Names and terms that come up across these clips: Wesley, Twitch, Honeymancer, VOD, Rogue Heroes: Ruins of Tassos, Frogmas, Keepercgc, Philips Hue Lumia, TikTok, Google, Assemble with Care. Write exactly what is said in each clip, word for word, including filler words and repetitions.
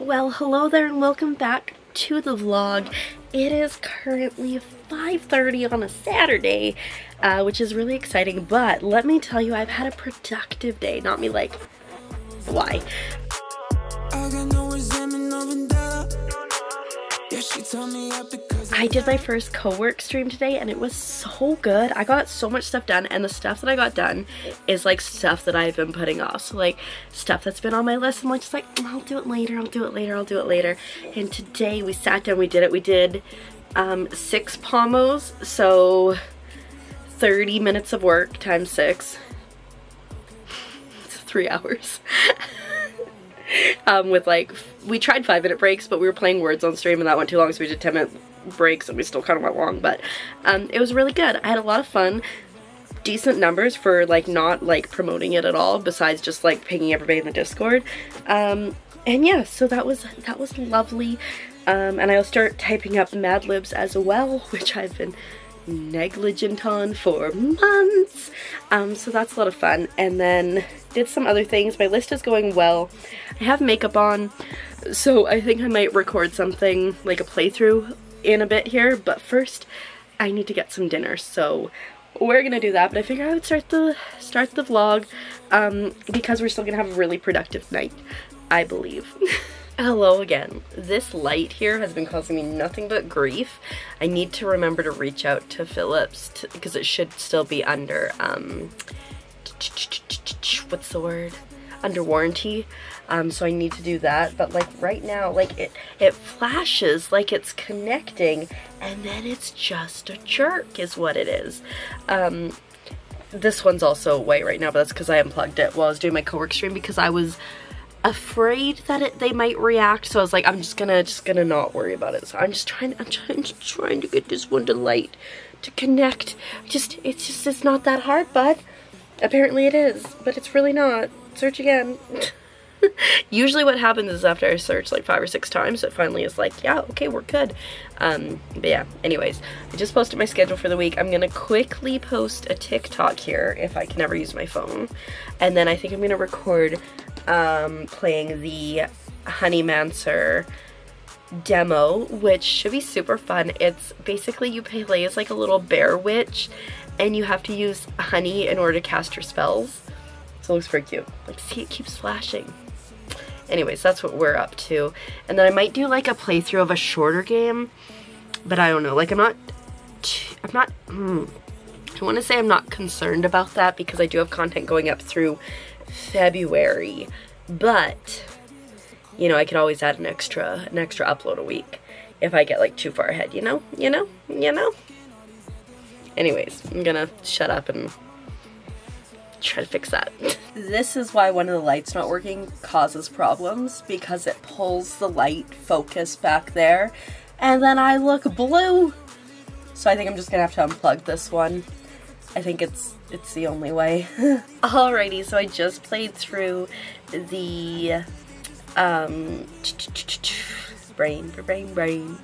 Well, hello there and welcome back to the vlog. It is currently five thirty on a Saturday, uh, which is really exciting, but let me tell you, I've had a productive day. Not me like, why? I did my first co-work stream today and it was so good. I got so much stuff done, and the stuff that I got done is like stuff that I've been putting off. So like stuff that's been on my list, I'm like just like, I'll do it later, I'll do it later, I'll do it later. And today we sat down, we did it. We did um, six pomos, so thirty minutes of work times six. It's three hours. Um, with like, we tried five minute breaks, but we were playing words on stream and that went too long, so we did ten minute breaks and we still kind of went long, but um, it was really good. I had a lot of fun, decent numbers for like not like promoting it at all, besides just like pinging everybody in the Discord. Um, and yeah, so that was, that was lovely. Um, and I'll start typing up Mad Libs as well, which I've been negligent on for months, um, so that's a lot of fun. And then did some other things. My list is going well. I have makeup on, so I think I might record something like a playthrough in a bit here, but first I need to get some dinner, so we're gonna do that. But I figured I would start the start the vlog um, because we're still gonna have a really productive night, I believe. Hello again. This light here has been causing me nothing but grief. I need to remember to reach out to Philips because it should still be under, um, what's the word? Under warranty. Um, so I need to do that. But like right now, like it, it flashes like it's connecting and then it's just a jerk is what it is. Um, this one's also white right now, but that's because I unplugged it while I was doing my co-work stream because I was afraid that it they might react, so I was like, I'm just gonna just gonna not worry about it. So I'm just trying I'm trying trying to get this one to light to connect. Just it's just it's not that hard, but apparently it is, but it's really not. Search again. Usually what happens is after I search like five or six times, it finally is like, yeah, okay, we're good. Um, but yeah, anyways, I just posted my schedule for the week. I'm gonna quickly post a TikTok here if I can ever use my phone. And then I think I'm gonna record um, playing the Honeymancer demo, which should be super fun. It's basically you play as like a little bear witch and you have to use honey in order to cast your spells. So it looks pretty cute. Like, see, it keeps flashing. Anyways, that's what we're up to. And then I might do like a playthrough of a shorter game, but I don't know. Like I'm not, I'm not, mm, I want to say I'm not concerned about that because I do have content going up through February, but you know, I could always add an extra, an extra upload a week if I get like too far ahead, you know, you know, you know. Anyways, I'm gonna shut up and try to fix that. This is why one of the lights not working causes problems, because it pulls the light focus back there and then I look blue. So I think I'm just gonna have to unplug this one. I think it's it's the only way. Alrighty, so I just played through the um brain brain brain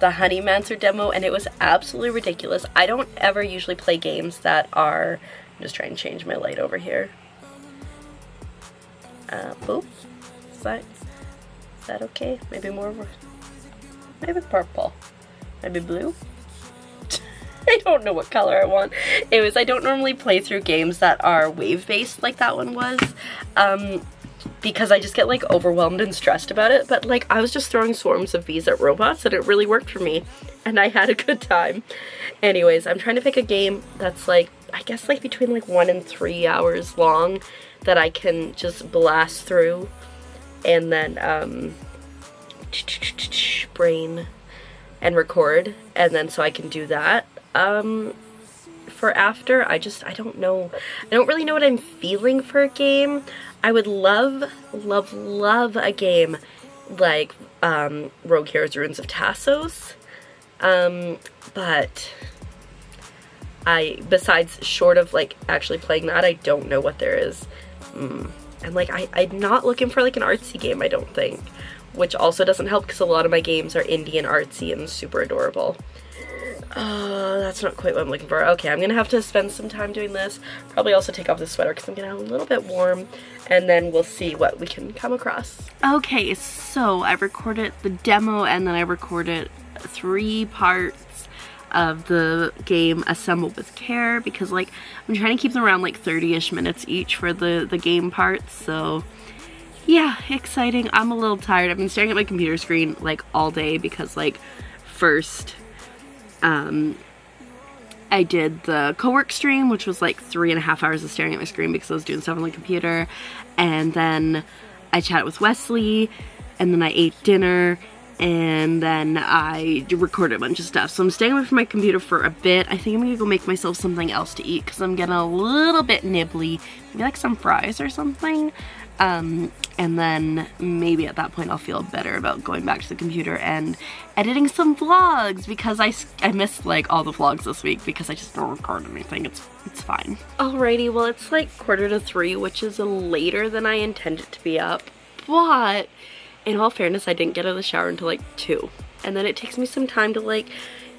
the Honeymancer demo and it was absolutely ridiculous. I don't ever usually play games that are just trying to change my light over here. Uh, boop. Is that, is that okay? Maybe more, maybe purple, maybe blue. I don't know what color I want. Anyways, I don't normally play through games that are wave-based like that one was, um, because I just get like overwhelmed and stressed about it, but like I was just throwing swarms of bees at robots and it really worked for me and I had a good time. Anyways, I'm trying to pick a game that's like, I guess like between like one and three hours long that I can just blast through and then um, brain and record, and then so I can do that um, for after. I just, I don't know, I don't really know what I'm feeling for a game. I would love, love, love a game like um, Rogue Heroes: Ruins of Tassos, um, but I, besides short of like actually playing that, I don't know what there is. Mm. And like I, I'm not looking for like an artsy game, I don't think, which also doesn't help because a lot of my games are indie and artsy and super adorable. Uh, that's not quite what I'm looking for. Okay, I'm gonna have to spend some time doing this. Probably also take off the sweater because I'm getting a little bit warm, and then we'll see what we can come across. Okay, so I recorded the demo and then I recorded three parts of the game Assemble with Care because, like, I'm trying to keep them around like thirty-ish minutes each for the, the game parts, so yeah, exciting. I'm a little tired. I've been staring at my computer screen like all day because, like, first Um, I did the co-work stream, which was like three and a half hours of staring at my screen because I was doing stuff on the computer, and then I chatted with Wesley, and then I ate dinner, and then I recorded a bunch of stuff. So I'm staying away from my computer for a bit. I think I'm gonna go make myself something else to eat because I'm getting a little bit nibbly, maybe like some fries or something, um, and then maybe at that point I'll feel better about going back to the computer and editing some vlogs because I, I missed like all the vlogs this week because I just don't record anything. It's it's fine. Alrighty, well, it's like quarter to three, which is later than I intended to be up, but in all fairness, I didn't get out of the shower until like two, and then it takes me some time to, like,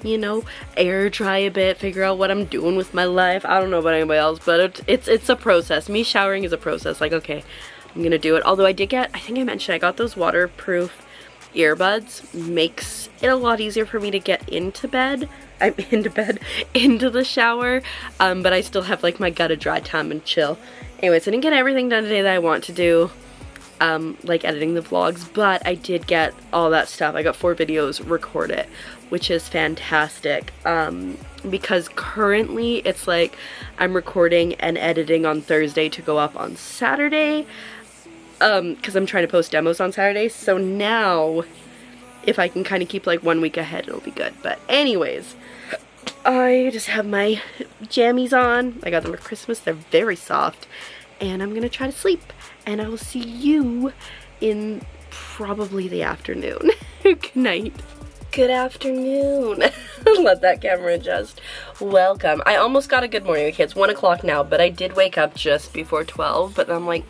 you know, air dry a bit, figure out what I'm doing with my life. I don't know about anybody else, but it, it's it's a process. Me showering is a process. Like, okay, I'm gonna do it. Although I did get, I think I mentioned, I got those waterproof earbuds. Makes it a lot easier for me to get into bed. I'm into bed, into the shower, um, but I still have like my gotta dry time and chill. Anyways, I didn't get everything done today that I want to do, um, like editing the vlogs, but I did get all that stuff. I got four videos recorded, which is fantastic, um, because currently it's like I'm recording and editing on Thursday to go up on Saturday, um, because I'm trying to post demos on Saturday. So now if I can kind of keep like one week ahead, it'll be good. But anyways, I just have my jammies on. I got them for Christmas. They're very soft, and I'm gonna try to sleep, and I will see you in probably the afternoon. Good night. Good afternoon. Let that camera adjust. Welcome. I almost got a good morning. Okay, it's one o'clock now, but I did wake up just before twelve, but I'm like,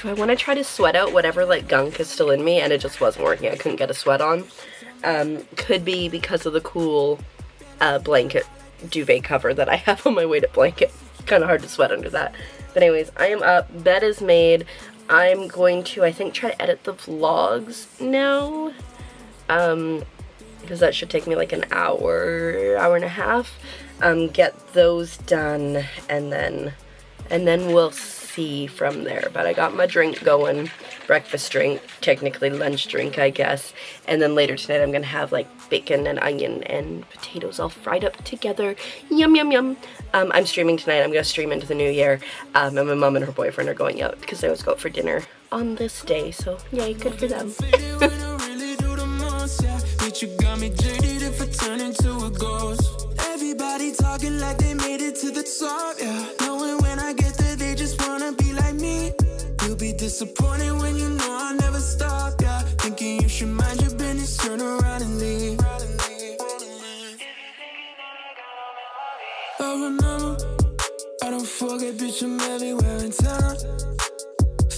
do I want to try to sweat out whatever like gunk is still in me? And it just wasn't working. I couldn't get a sweat on. Um, could be because of the cool uh, blanket duvet cover that I have on my weighted blanket. Kind of hard to sweat under that. But anyways, I am up. Bed is made. I'm going to, I think, try to edit the vlogs now. Um... because that should take me like an hour, hour and a half, um, get those done, and then, and then we'll see from there. But I got my drink going, breakfast drink, technically lunch drink, I guess, and then later tonight I'm gonna have like bacon and onion and potatoes all fried up together, yum, yum, yum. Um, I'm streaming tonight. I'm gonna stream into the new year, um, and my mom and her boyfriend are going out because they always go out for dinner on this day, so yay, good for them. You got me jaded if I turn into a ghost. Everybody talking like they made it to the top, yeah. Knowing when I get there, they just wanna be like me. You'll be disappointed when you know I never stop, yeah. Thinking you should mind your business, turn around and leave. I remember, I don't forget, bitch, I'm everywhere in town.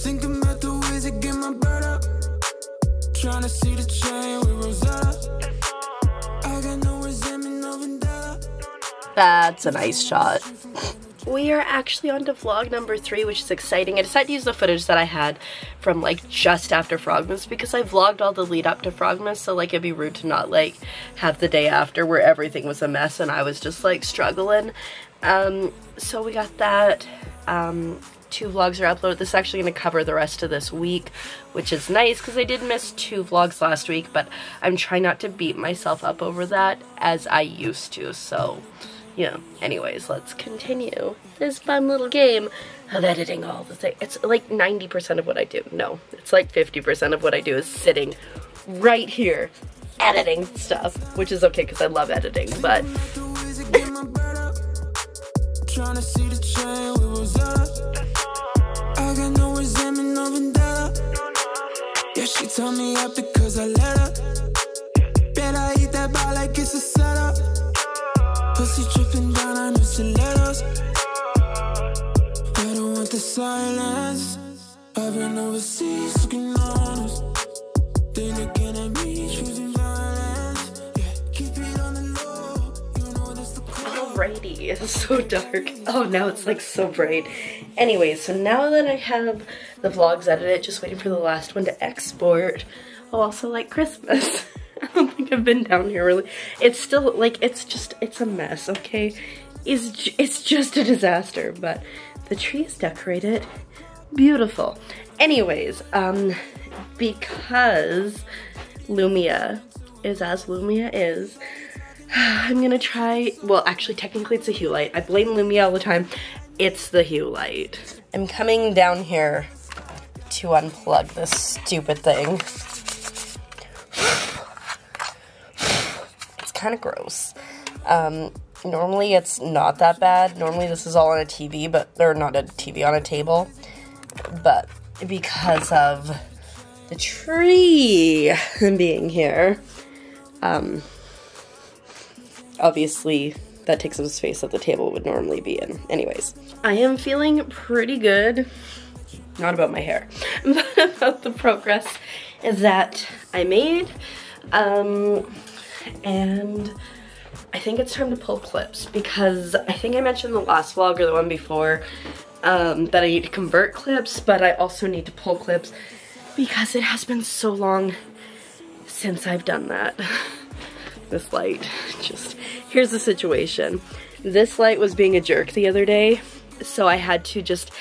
Thinking about the ways to get my bird up. Trying to see the chain with Rosetta. I got no resentment of that. That's a nice shot. We are actually on to vlog number three, which is exciting. I decided to use the footage that I had from like just after Frogmas because I vlogged all the lead up to Frogmas, so like it'd be rude to not like have the day after where everything was a mess and I was just like struggling. Um, so we got that. Um, Two vlogs are uploaded. This is actually going to cover the rest of this week, which is nice because I did miss two vlogs last week, but I'm trying not to beat myself up over that as I used to. So, yeah. Anyways, let's continue this fun little game of editing all the things. It's like ninety percent of what I do. No, it's like fifty percent of what I do is sitting right here editing stuff, which is okay because I love editing, but... Trying to see the chain we was at. I got no resentment of that. Yeah, she told me up because I let her. Bet I eat that bar like it's a setup. Pussy dripping down on her stilettos. I don't want the silence. I've been overseas looking on us. They looking at me, choosing violence. Yeah, keep it on the low, you know. cloudy and so dark. Oh, now it's like so bright. Anyway, so now that I have the vlogs edited, just waiting for the last one to export. Oh, also like Christmas. I don't think I've been down here really. It's still like, it's just, it's a mess, okay? It's, it's just a disaster, but the tree is decorated. Beautiful. Anyways, um, because Lumia is as Lumia is, I'm gonna try, well actually technically it's a Hue light. I blame Lumia all the time. It's the Hue light. I'm coming down here to unplug this stupid thing. It's kind of gross. Um, normally it's not that bad. Normally this is all on a T V, but, or not a T V, on a table. But because of the tree being here, um, obviously that takes up space that the table would normally be in. Anyways, I am feeling pretty good, not about my hair, but about the progress that I made, um, and I think it's time to pull clips, because I think I mentioned the last vlog or the one before um, that I need to convert clips, but I also need to pull clips, because it has been so long since I've done that. This light, just, here's the situation. This light was being a jerk the other day, so I had to just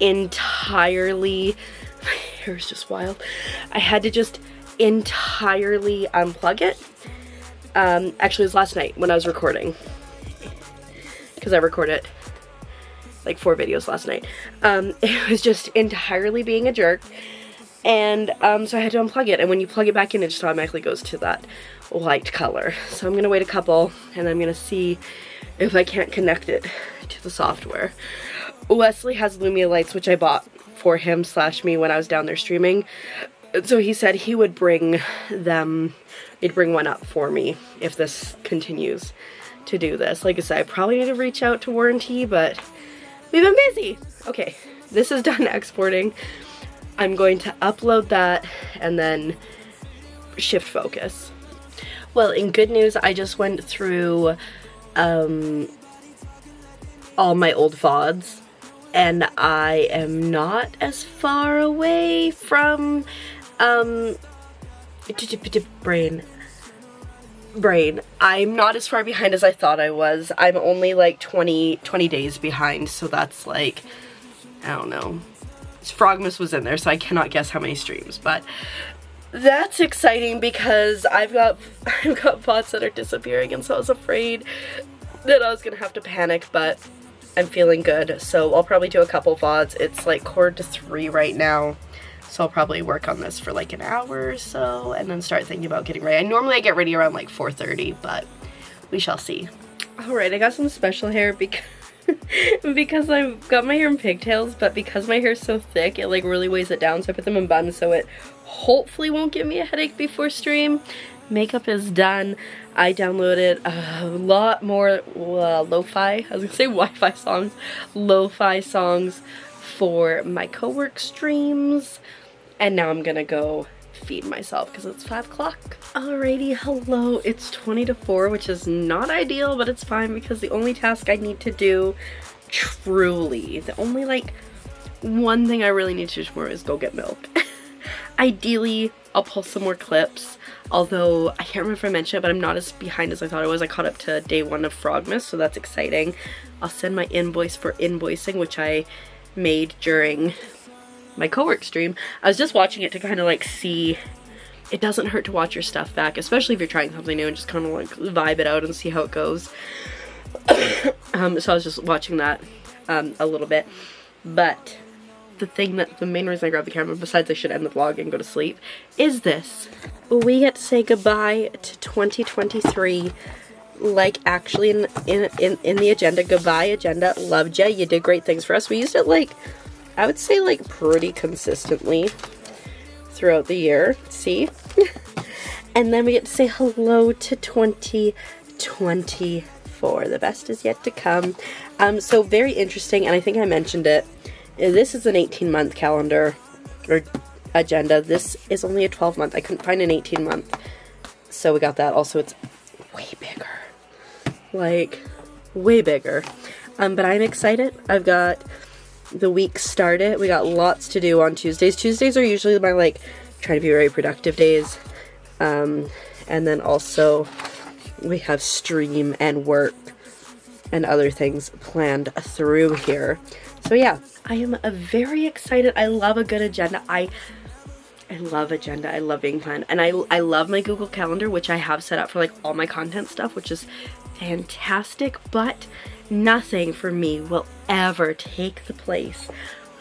entirely, my hair is just wild. I had to just entirely unplug it. Um, actually it was last night when I was recording, because I recorded like four videos last night. Um, it was just entirely being a jerk. And um, so I had to unplug it, and when you plug it back in, it just automatically goes to that light color. So I'm gonna wait a couple, and I'm gonna see if I can't connect it to the software. Wesley has Lumia lights, which I bought for him slash me when I was down there streaming. So he said he would bring them, he'd bring one up for me if this continues to do this. Like I said, I probably need to reach out to warranty, but we've been busy. Okay, this is done exporting. I'm going to upload that and then shift focus. Well, in good news, I just went through um, all my old V O Ds, and I am not as far away from um, brain. Brain. I'm not as far behind as I thought I was. I'm only like twenty, twenty days behind, so that's like, I don't know. Frogmas was in there, so I cannot guess how many streams, but that's exciting, because I've got I've got bots that are disappearing, and so I was afraid that I was gonna have to panic, but I'm feeling good, so I'll probably do a couple V O Ds. It's like quarter to three right now, so I'll probably work on this for like an hour or so, and then start thinking about getting ready. I normally I get ready around like four thirty, but we shall see. Alright, I got some special hair because because I've got my hair in pigtails, but because my hair's so thick, it like really weighs it down, so I put them in buns so it hopefully won't give me a headache before stream. Makeup is done. I downloaded a lot more uh, lo-fi, I was gonna say Wi-Fi songs, lo-fi songs for my co-work streams, and now I'm gonna go feed myself because it's five o'clock. Alrighty, hello, it's twenty to four, which is not ideal, but it's fine, because the only task I need to do, truly, the only like one thing I really need to do tomorrow is go get milk. Ideally, I'll pull some more clips, although I can't remember if I mentioned it, but I'm not as behind as I thought I was. I caught up to day one of Frogmas, so that's exciting. I'll send my invoice for invoicing, which I made during my co-work stream. I was just watching it to kind of like see, it doesn't hurt to watch your stuff back, especially if you're trying something new, and just kind of like vibe it out and see how it goes. um, so I was just watching that um, a little bit, but the thing that, the main reason I grabbed the camera, besides I should end the vlog and go to sleep, is this. We get to say goodbye to twenty twenty-three, like actually in, in, in, in the agenda. Goodbye agenda, loved ya, you did great things for us. We used it like, I would say like pretty consistently throughout the year, see? And then we get to say hello to twenty twenty-four. The best is yet to come. Um, so very interesting, and I think I mentioned it, this is an eighteen month calendar or agenda. This is only a twelve month. I couldn't find an eighteen month, so we got that. Also, it's way bigger. Like, way bigger. Um, but I'm excited. I've got the week started. We got lots to do on Tuesdays. Tuesdays are usually my, like, try to be very productive days. Um, and then also we have stream and work and other things planned through here. So yeah, I am very excited. I love a good agenda. I I love agenda. I love being planned. And I, I love my Google Calendar, which I have set up for like all my content stuff, which is fantastic. But nothing for me will ever take the place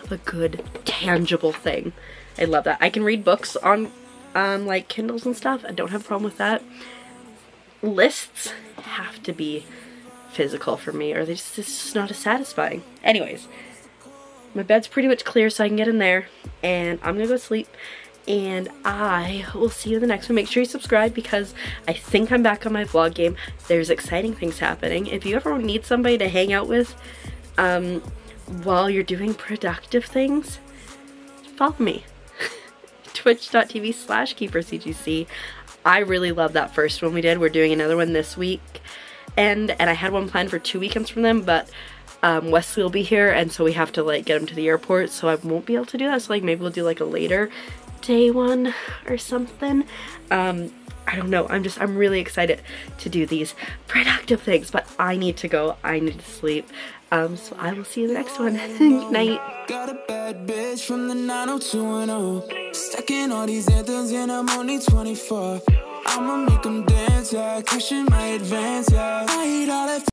of a good tangible thing. I love that. I can read books on um, like Kindles and stuff. I don't have a problem with that. Lists have to be physical for me, or they just, it's just not as satisfying. Anyways, my bed's pretty much clear, so I can get in there, and I'm gonna go sleep, and I will see you in the next one. Make sure you subscribe, because I think I'm back on my vlog game. There's exciting things happening. If you ever need somebody to hang out with um, while you're doing productive things, follow me. Twitch dot T V slash keeper C G C. I really love that first one we did. We're doing another one this week. And, and I had one planned for two weekends from them, but um, Wesley will be here, and so we have to like get him to the airport, so I won't be able to do that. So like maybe we'll do like a later day one or something. Um, I don't know. I'm just I'm really excited to do these productive things, but I need to go. I need to sleep. Um, so I will see you in the next one. Good night. Got a bad bitch from the nine oh two one oh. Stuck in all these anthems and I'm only twenty-four. I'ma make them dance, yeah. Cashing my advance, yeah. I hate all that.